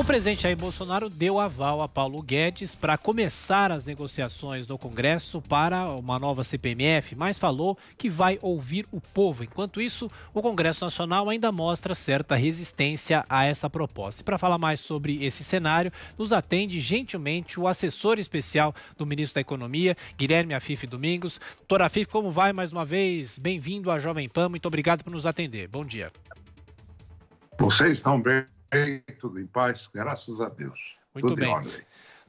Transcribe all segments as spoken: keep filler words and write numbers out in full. O presidente Jair Bolsonaro deu aval a Paulo Guedes para começar as negociações no Congresso para uma nova C P M F, mas falou que vai ouvir o povo. Enquanto isso, o Congresso Nacional ainda mostra certa resistência a essa proposta. E para falar mais sobre esse cenário, nos atende gentilmente o assessor especial do ministro da Economia, Guilherme Afif Domingos. Doutor Afif, como vai mais uma vez? Bem-vindo à Jovem Pan, muito obrigado por nos atender. Bom dia. Vocês estão bem? Tudo em paz, graças a Deus. Muito tudo bem.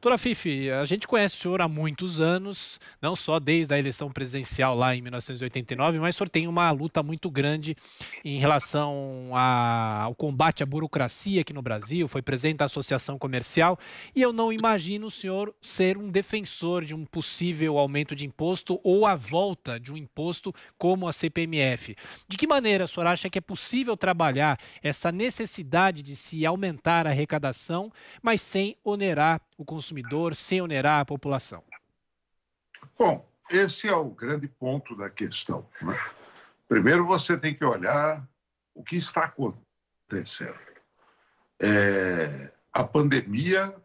Doutor Afif, a gente conhece o senhor há muitos anos, não só desde a eleição presidencial lá em mil novecentos e oitenta e nove, mas o senhor tem uma luta muito grande em relação a, ao combate à burocracia aqui no Brasil, foi presidente da Associação Comercial, e eu não imagino o senhor ser um defensor de um possível aumento de imposto ou a volta de um imposto como a C P M F. De que maneira o senhor acha que é possível trabalhar essa necessidade de se aumentar a arrecadação, mas sem onerar o consumidor, sem onerar a população? Bom, esse é o grande ponto da questão, né? Primeiro, você tem que olhar o que está acontecendo. É, a pandemia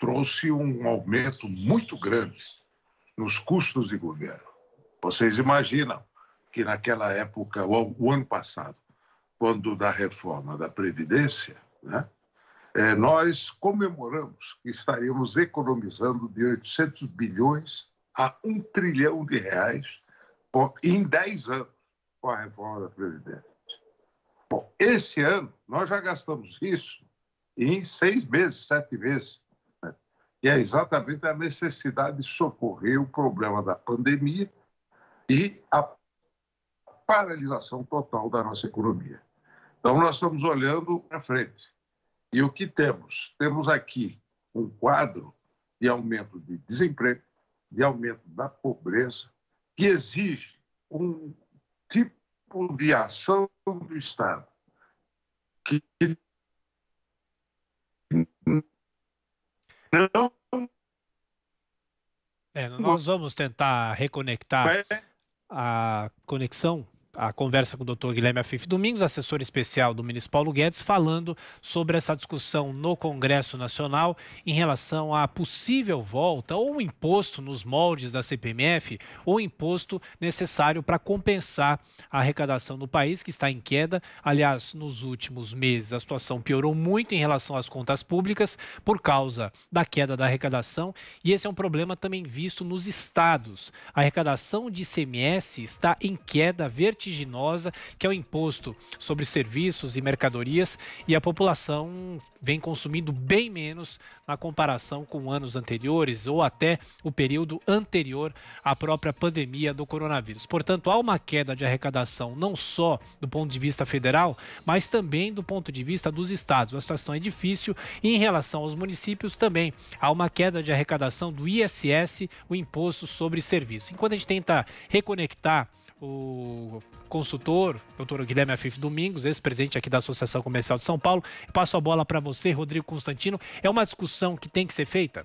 trouxe um aumento muito grande nos custos de governo. Vocês imaginam que naquela época, ou o ano passado, quando da reforma da Previdência, né? É, nós comemoramos que estaríamos economizando de oitocentos bilhões a um trilhão de reais em dez anos com a reforma da Previdência. Bom, esse ano nós já gastamos isso em seis meses, sete meses, né? E é exatamente a necessidade de socorrer o problema da pandemia e a paralisação total da nossa economia. Então, nós estamos olhando para frente. E o que temos? Temos aqui um quadro de aumento de desemprego, de aumento da pobreza, que exige um tipo de ação do Estado que não... É, nós vamos tentar reconectar a conexão. A conversa com o doutor Guilherme Afif Domingos, assessor especial do ministro Paulo Guedes, falando sobre essa discussão no Congresso Nacional em relação à possível volta ou um imposto nos moldes da C P M F ou um imposto necessário para compensar a arrecadação do país, que está em queda. Aliás, nos últimos meses a situação piorou muito em relação às contas públicas por causa da queda da arrecadação, e esse é um problema também visto nos estados. A arrecadação de I C M S está em queda vertiginosamente, que é o imposto sobre serviços e mercadorias, e a população vem consumindo bem menos na comparação com anos anteriores ou até o período anterior à própria pandemia do coronavírus. Portanto, há uma queda de arrecadação não só do ponto de vista federal, mas também do ponto de vista dos estados. A situação é difícil e em relação aos municípios também há uma queda de arrecadação do I S S, o imposto sobre serviços. Enquanto a gente tenta reconectar o consultor, doutor Guilherme Afif Domingos, ex-presidente aqui da Associação Comercial de São Paulo, eu passo a bola para você, Rodrigo Constantino. É uma discussão que tem que ser feita?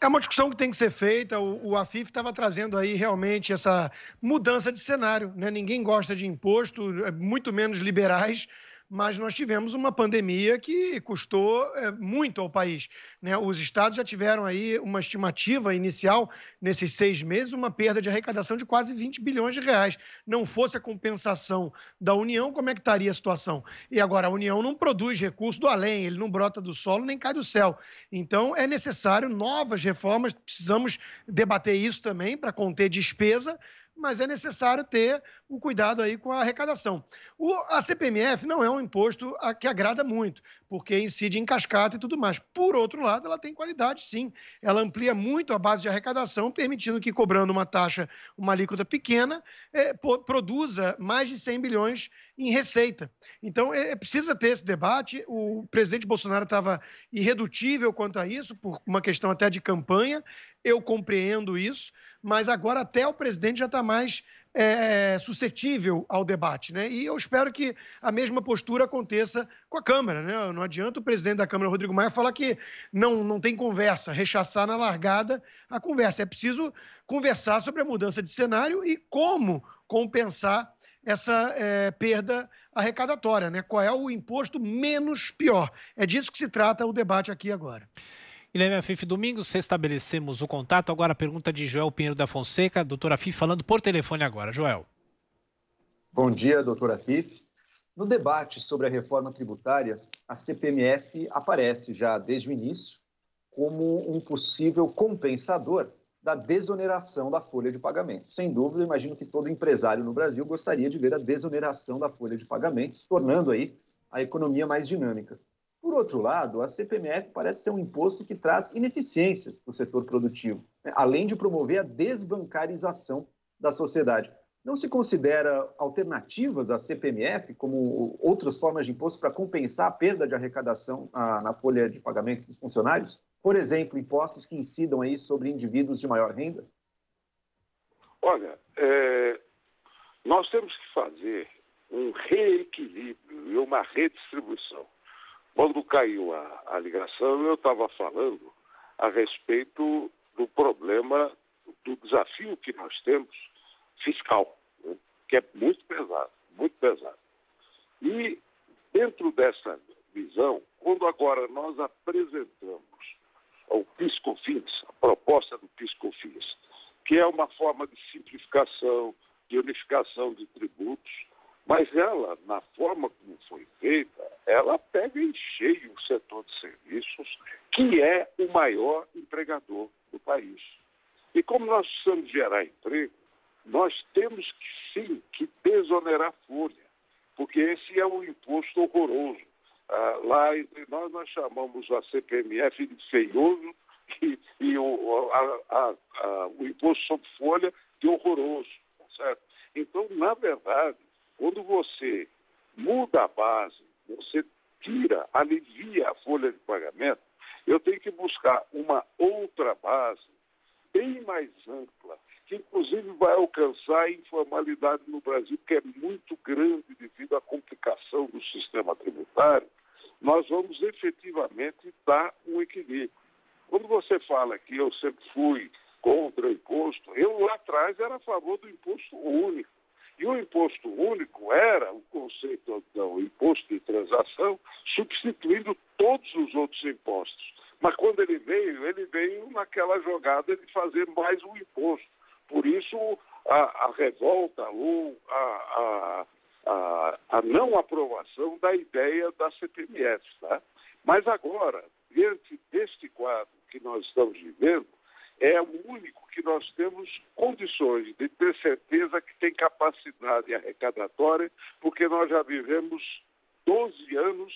É uma discussão que tem que ser feita. O, o Afif estava trazendo aí realmente essa mudança de cenário, né? Ninguém gosta de imposto, muito menos liberais, mas nós tivemos uma pandemia que custou é, muito ao país, né? Os estados já tiveram aí uma estimativa inicial, nesses seis meses, uma perda de arrecadação de quase vinte bilhões de reais. Não fosse a compensação da União, como é que estaria a situação? E agora, a União não produz recurso do além, ele não brota do solo nem cai do céu. Então, é necessário novas reformas, precisamos debater isso também para conter despesa, mas é necessário ter o cuidado aí com a arrecadação. O, a C P M F não é um imposto a, que agrada muito, porque incide em cascata e tudo mais. Por outro lado, ela tem qualidade, sim. Ela amplia muito a base de arrecadação, permitindo que, cobrando uma taxa, uma alíquota pequena, é, po, produza mais de cem bilhões em receita. Então, é, precisa ter esse debate. O presidente Bolsonaro estava irredutível quanto a isso, por uma questão até de campanha. Eu compreendo isso, mas agora até o presidente já está mais é, suscetível ao debate, né? E eu espero que a mesma postura aconteça com a Câmara, né? Não adianta o presidente da Câmara, Rodrigo Maia, falar que não, não tem conversa, rechaçar na largada a conversa. É preciso conversar sobre a mudança de cenário e como compensar essa é, perda arrecadatória, né? Qual é o imposto menos pior? É disso que se trata o debate aqui agora. Guilherme Afif Domingos, restabelecemos o contato. Agora a pergunta de Joel Pinheiro da Fonseca. Doutora Afif falando por telefone agora. Joel. Bom dia, doutora Afif. No debate sobre a reforma tributária, a C P M F aparece já desde o início como um possível compensador da desoneração da folha de pagamento. Sem dúvida, eu imagino que todo empresário no Brasil gostaria de ver a desoneração da folha de pagamentos, tornando aí a economia mais dinâmica. Por outro lado, a C P M F parece ser um imposto que traz ineficiências para o setor produtivo, né? Além de promover a desbancarização da sociedade. Não se considera alternativas à C P M F, como outras formas de imposto para compensar a perda de arrecadação na folha de pagamento dos funcionários? Por exemplo, impostos que incidam aí sobre indivíduos de maior renda? Olha, é, nós temos que fazer um reequilíbrio e uma redistribuição. Quando caiu a, a ligação, eu estava falando a respeito do problema, do desafio que nós temos fiscal, né? Que é muito pesado, muito pesado. E dentro dessa visão, quando agora nós apresentamos ao PIS-COFINS, a proposta do PIS-COFINS, que é uma forma de simplificação, de unificação de tributos, mas ela, na forma como foi feita, ela pega em cheio o setor de serviços, que é o maior empregador do país. E como nós precisamos gerar emprego, nós temos que, sim, que desonerar a folha, porque esse é um imposto horroroso. Ah, lá entre nós, nós chamamos a C P M F de feioso e, e o, a, a, a, o imposto sobre folha de horroroso, tá certo? Então, na verdade, quando você muda a base, você tira, alivia a folha de pagamento, eu tenho que buscar uma outra base bem mais ampla, que inclusive vai alcançar a informalidade no Brasil, que é muito grande devido à complicação do sistema tributário. Nós vamos efetivamente dar um equilíbrio. Quando você fala que eu sempre fui contra o imposto, eu lá atrás era a favor do imposto único. E o imposto único era o conceito, então, imposto de transação, substituindo todos os outros impostos. Mas quando ele veio, ele veio naquela jogada de fazer mais um imposto. Por isso, a, a revolta ou a, a, a, a não aprovação da ideia da C P M F, tá? Mas agora, diante deste quadro que nós estamos vivendo, é o único que nós temos condições de ter certeza que tem capacidade arrecadatória, porque nós já vivemos doze anos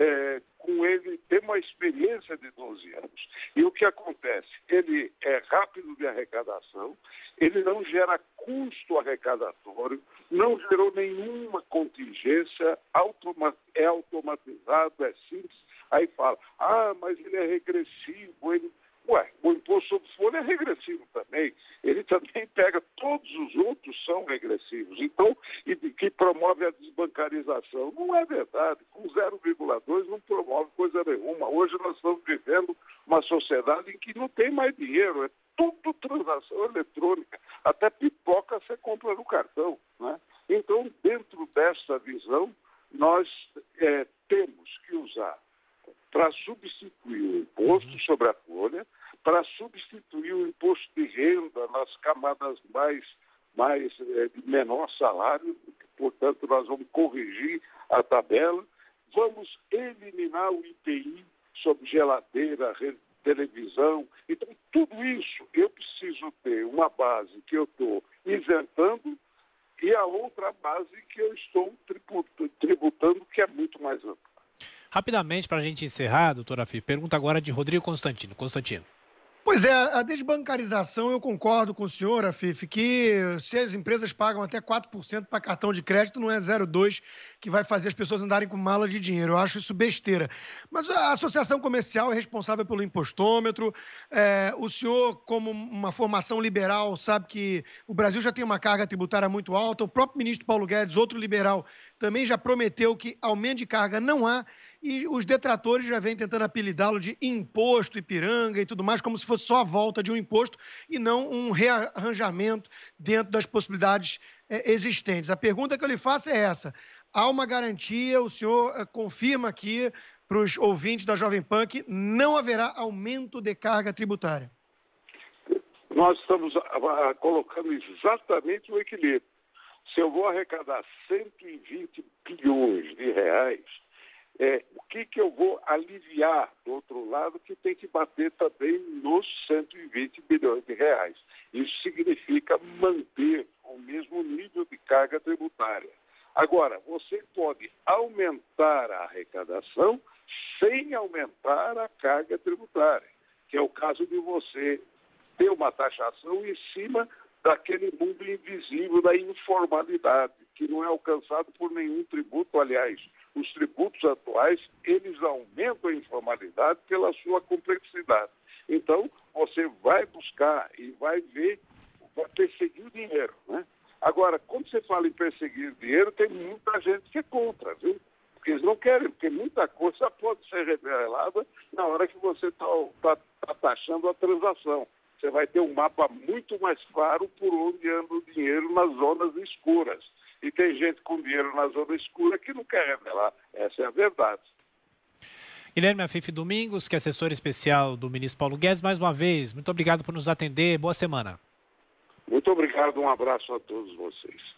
é, com ele, tem uma experiência de doze anos. E o que acontece? Ele é rápido de arrecadação, ele não gera custo arrecadatório, não gerou nenhuma contingência, automa- é automatizado, é simples. Aí fala, ah, mas ele é regressivo, ele... Ué, o imposto sobre folha é regressivo também. Ele também pega, todos os outros são regressivos. Então, e que promove a desbancarização. Não é verdade. Com zero vírgula dois não promove coisa nenhuma. Hoje nós estamos vivendo uma sociedade em que não tem mais dinheiro. É tudo transação eletrônica. Até pipoca você compra no cartão, né? Então, dentro dessa visão, nós é, temos que usar para substituir o imposto sobre a folha, para substituir o imposto de renda nas camadas mais, mais é, de menor salário, portanto, nós vamos corrigir a tabela, vamos eliminar o I P I sobre geladeira, rede, televisão. Então, tudo isso eu preciso ter uma base que eu estou isentando e a outra base que eu estou tributando, que é muito mais ampla. Rapidamente, para a gente encerrar, doutora Afif, pergunta agora de Rodrigo Constantino. Constantino. Pois é, a desbancarização, eu concordo com o senhor, Afif, que se as empresas pagam até quatro por cento para cartão de crédito, não é zero vírgula dois por cento que vai fazer as pessoas andarem com mala de dinheiro. Eu acho isso besteira. Mas a Associação Comercial é responsável pelo impostômetro. É, o senhor, como uma formação liberal, sabe que o Brasil já tem uma carga tributária muito alta. O próprio ministro Paulo Guedes, outro liberal, também já prometeu que aumento de carga não há. E os detratores já vêm tentando apelidá-lo de imposto Ipiranga e tudo mais, como se fosse só a volta de um imposto e não um rearranjamento dentro das possibilidades é, existentes. A pergunta que eu lhe faço é essa: Há uma garantia, o senhor confirma aqui para os ouvintes da Jovem Pan que não haverá aumento de carga tributária. Nós estamos colocando exatamente o equilíbrio. Se eu vou arrecadar cento e vinte bilhões de reais, é, o que, que eu vou aliviar do outro lado que tem que bater também nos cento e vinte bilhões de reais? Isso significa manter o mesmo nível de carga tributária. Agora, você pode aumentar a arrecadação sem aumentar a carga tributária, que é o caso de você ter uma taxação em cima daquele mundo invisível da informalidade, que não é alcançado por nenhum tributo. Aliás, os tributos atuais, eles aumentam a informalidade pela sua complexidade. Então, você vai buscar e vai ver, vai perseguir o dinheiro, né? Agora, quando você fala em perseguir dinheiro, tem muita gente que é contra, viu? Porque eles não querem, porque muita coisa pode ser revelada na hora que você está tá, tá taxando a transação. Você vai ter um mapa muito mais claro por onde anda o dinheiro nas zonas escuras. E tem gente com dinheiro na zona escura que não quer revelar. Essa é a verdade. Guilherme Afif Domingos, que é assessor especial do ministro Paulo Guedes, mais uma vez, muito obrigado por nos atender. Boa semana. Muito obrigado, um abraço a todos vocês.